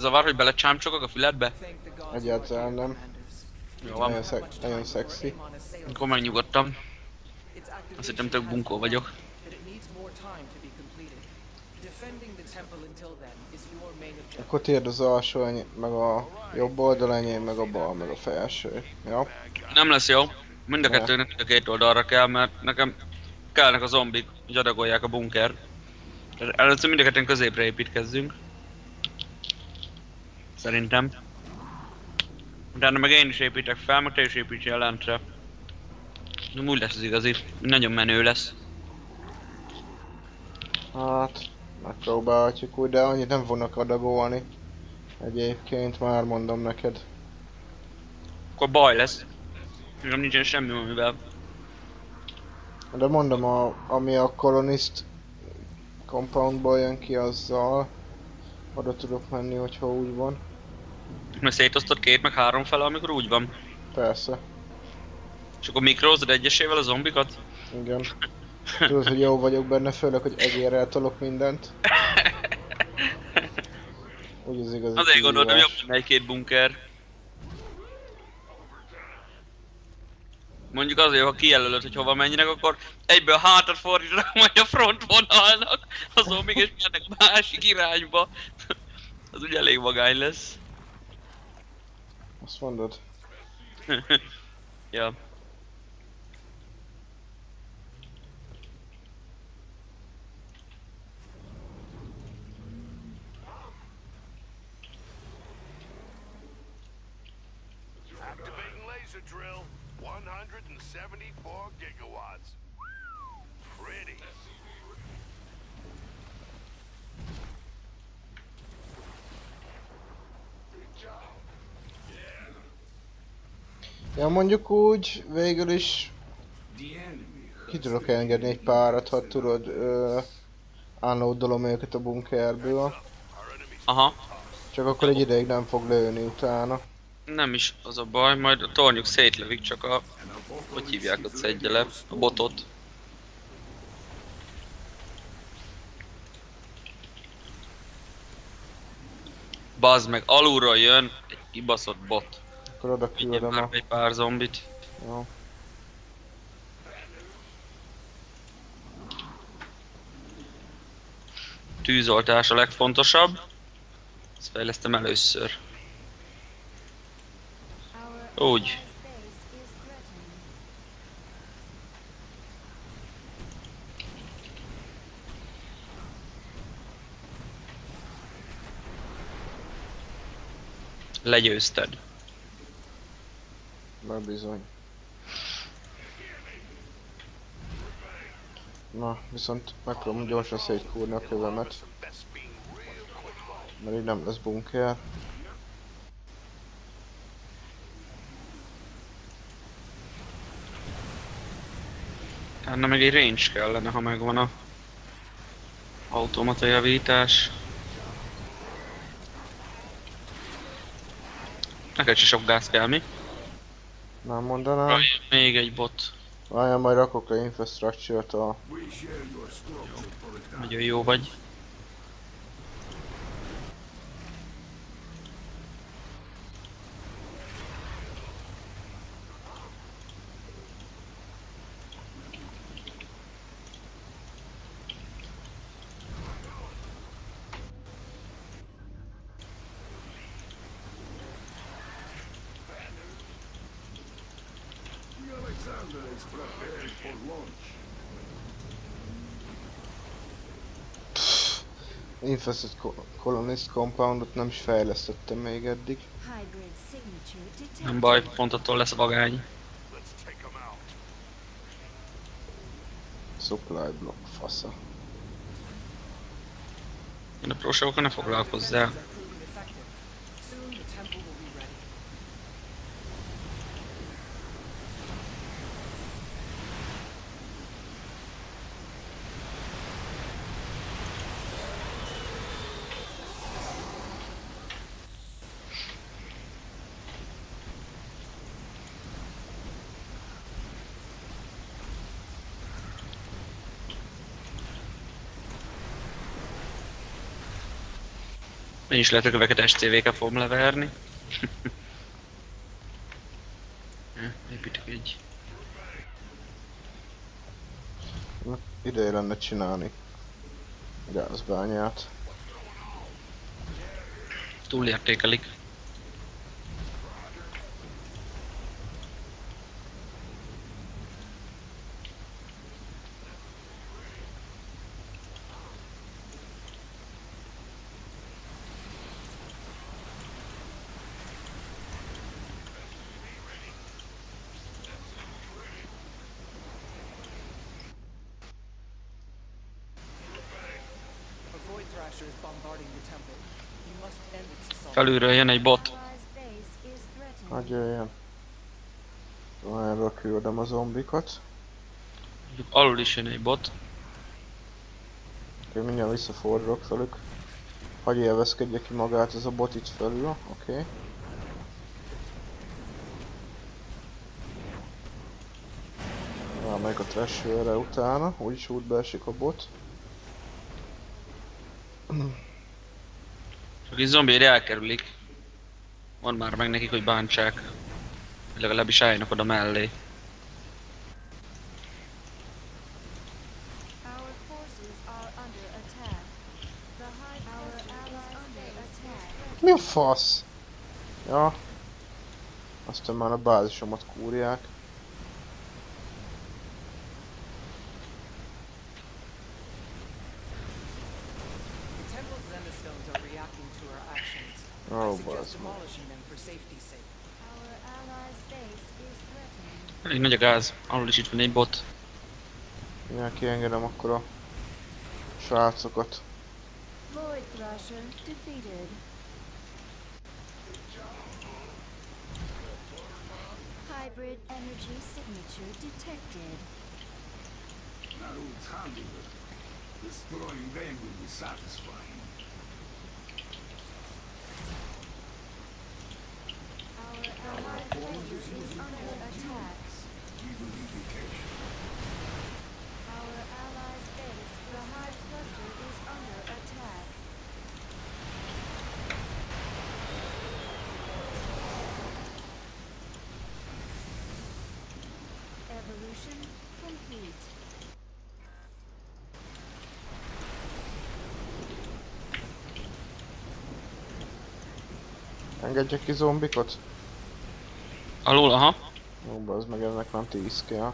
Zavar, hogy belecsámcsogok a füledbe? Egyáltalán nem. Jó van. Nagyon szexi. Akkor megnyugodtam. Azt hittem, tök bunkó vagyok. Akkor tiéd az alsó enyém, meg a jobb oldal enyém, meg a bal, meg a felső. Jó? Nem lesz jó. Mind a kettőnek mind a két oldalra kell, mert nekem kellnek a zombik, hogy adagolják a bunkert. Először mind a ketten középre építkezzünk. Szerintem. Utána meg én is építek fel, meg te is építsél lentre. De úgy lesz az igazi. Nagyon menő lesz. Hát... megpróbálhatjuk úgy, de annyit nem fognak adagolni. Egyébként már mondom neked. Akkor baj lesz. Nem nincsen semmi, amivel. De mondom, ami a kolonist compoundból jön ki, azzal oda tudok menni, hogyha úgy van. Mert szétosztod két meg három fele, amikor úgy van. Persze. És akkor mikrózod egyesével a zombikat? Igen. Tudod, hogy jó vagyok benne, főleg, hogy egérrel tolok mindent. Úgy az igazi. Azért gondoltam, jobb lenne egy-két bunker. Mondjuk azért, ha kijelölöd, hogy hova menjenek, akkor egyből hátat fordítanak majd a frontvonalnak, azon mégis mennek a másik irányba. Az ugye elég vagány lesz. Azt mondod. Ja. Drill 174 gigawatts. Pretty. Ja, mondjuk úgy végül is ki tudok engedni egy párat, ha tudod, unloadolom őket a bunkerből. Aha. Csak akkor egy ideig nem fog lőni utána. Nem is az a baj, majd a tornyuk szétlövik, csak a... hogy hívják, ott szedje le a botot. Bazd meg, alulról jön egy kibaszott bot. Akkor oda küldöm a... egy pár zombit. Jó. Tűzoltás a legfontosabb. Ezt fejlesztem először. Úgy. Legyőzted. Már bizony. Na, viszont megpróbálom gyorsan szétkúrni a kövemet. Mert így nem lesz bunker. Ennek meg egy range kellene, ha megvan a automata javítás. Neked se sok gáz kell, mi? Nem mondanám. Rajj, még egy bot. Várjál, majd rakok le infrastruktúrát a... Nagyon jó vagy. Infested Colonist Compoundot nem is fejlesztettem még eddig. Nem baj, pont attól lesz vagány. Supply Block, fasza. Én a prósávokkal ne foglalkozzál. Én is lehet, hogy köveket SCV-kel fogom leverni. Építek egy. Na, ideje lenne csinálni gázbányát. Túlértékelik. Felülről jön egy bot. Hadd jöjjön. Erről küldöm a zombikat. Alul is jön egy bot. Oké, mindjárt visszafordulok velük. Hadd élvezkedje ki magát ez a bot itt felül, oké. Rámegyek a trashőre utána, úgyis útbe esik a bot. Csak egy zombire elkerülik. Mondd már meg nekik, hogy bántsák. Legalábbis álljanak oda mellé. Mi a fasz? Ja. Aztán már a bázisomat kúrják. Elég nagy a gáz, alul is itt van egy bot. Mivel kiengedem akkor a srácokat. Engedjek ki zombikot? Alul, aha. Jó, bazd meg, ennek nem 10 kell.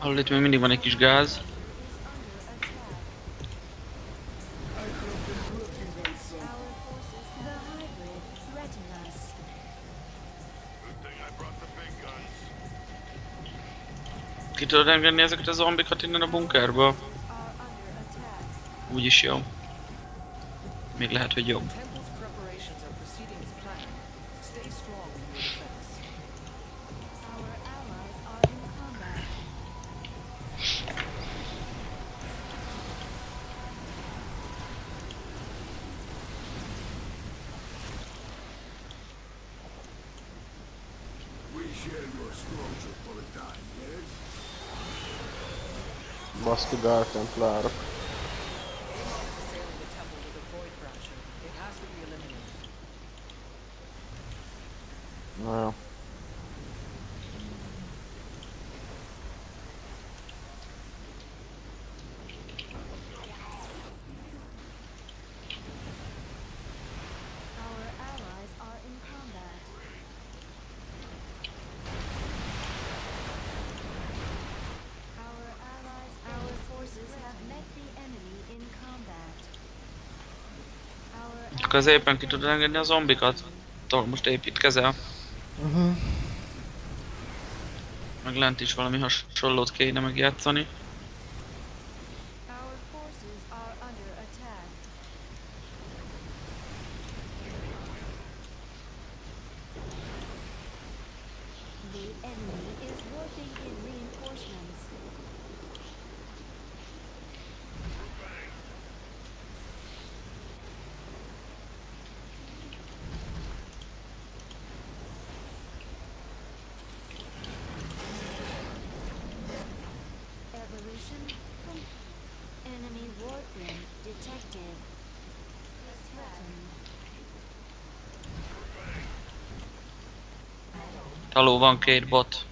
Alul itt még mindig van egy kis gáz. Ki tudod engedni ezeket a zombikat innen a bunkerba? Úgyis jó. Még lehet, hogy jobb. Baszki, bártemplárok. Na jó. Our középen ki tudod engedni a zombikat? Most építkezel? Meg lent is valami hasonlót kéne megjátszani. Taló van két bot.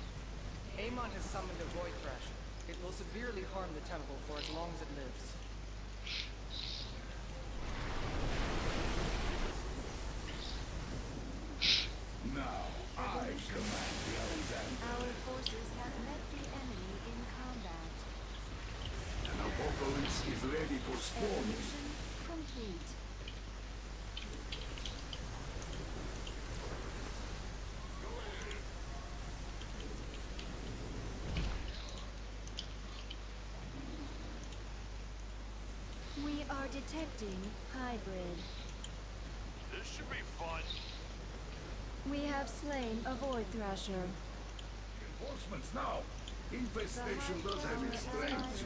Detecting hybrid. This should be fun. We have slain a void thrasher. Enforcements now. Infestation does have its strengths.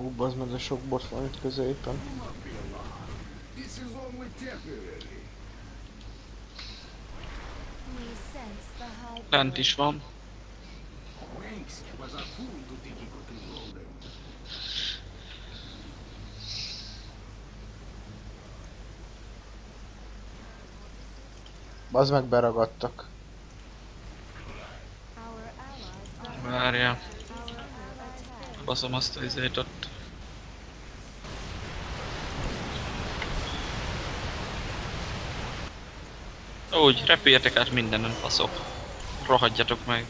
Ó, bazd meg, de sok bot van itt középen. Lent is van. Bazd meg, beragadtak. Várjál. Baszom azt a izét ott. Úgy, repüljetek át mindenen, faszok. Rohadjatok meg.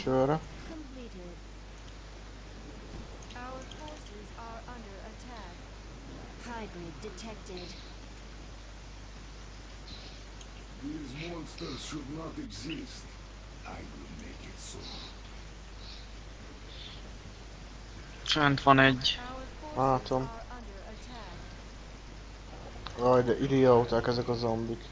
Sure. Our forces are under attack. Hybrid detected. These monsters should not exist. I will make it so. Fent van egy. Látom. Jaj, de idióták ezek a zombik.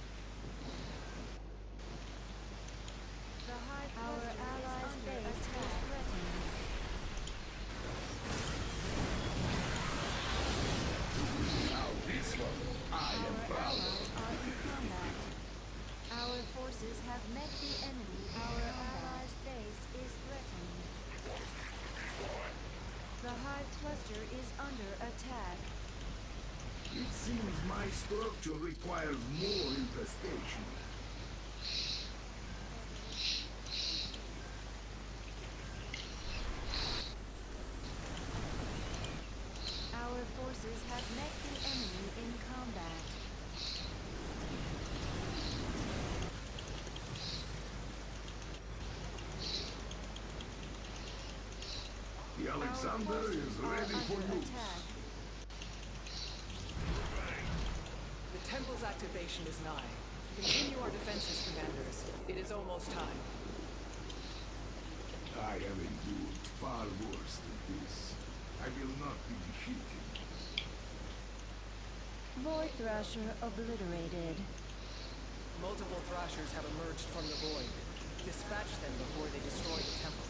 Alexander is ready for you. The temple's activation is nigh. Continue our defenses, commanders. It is almost time. I have endured far worse than this. I will not be defeated. Void Thrasher obliterated. Multiple Thrashers have emerged from the void. Dispatch them before they destroy the temple.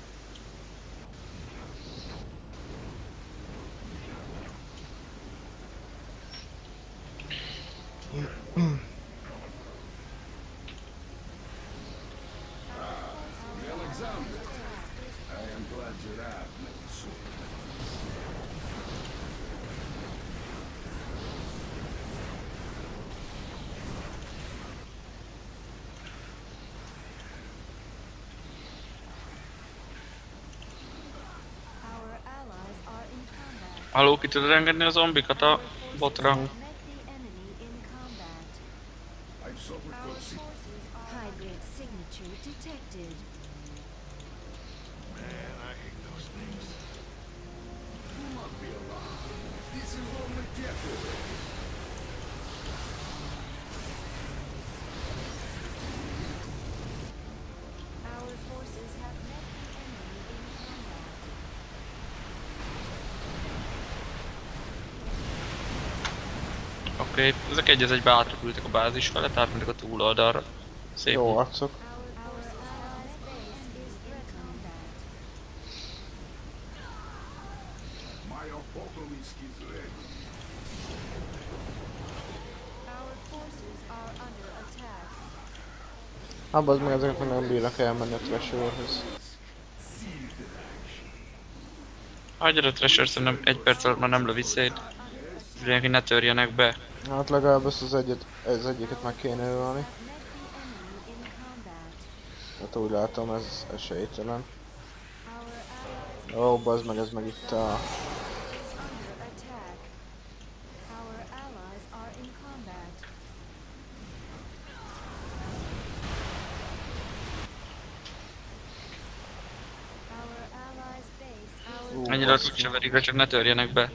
Alexander, I am glad you're out, Halló, ki tudod engedni a zombikat a botrang? Oké, ezek egy-egybe átrepültek a bázis fele, tehát mentek a túloldalra. Szép. Jó arcok. Abba az meg ezeket nem bírnak elmenni a Thrasherhoz. Hagyjad a Thrashert, szerintem egy perc alatt már nem lövi szét. Ugye, hogy ne törjenek be. Hát legalább ezt az egyiket meg kéne ölni. Hát úgy látom, ez esélytelen. Ó, bazd meg, ez meg itt a... Ennyire azt se verik be, csak ne törjenek be.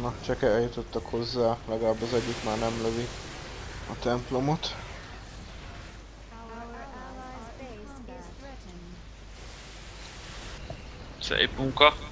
Na, csak eljutottak hozzá, legalább az egyik már nem lövi a templomot. Szép munka.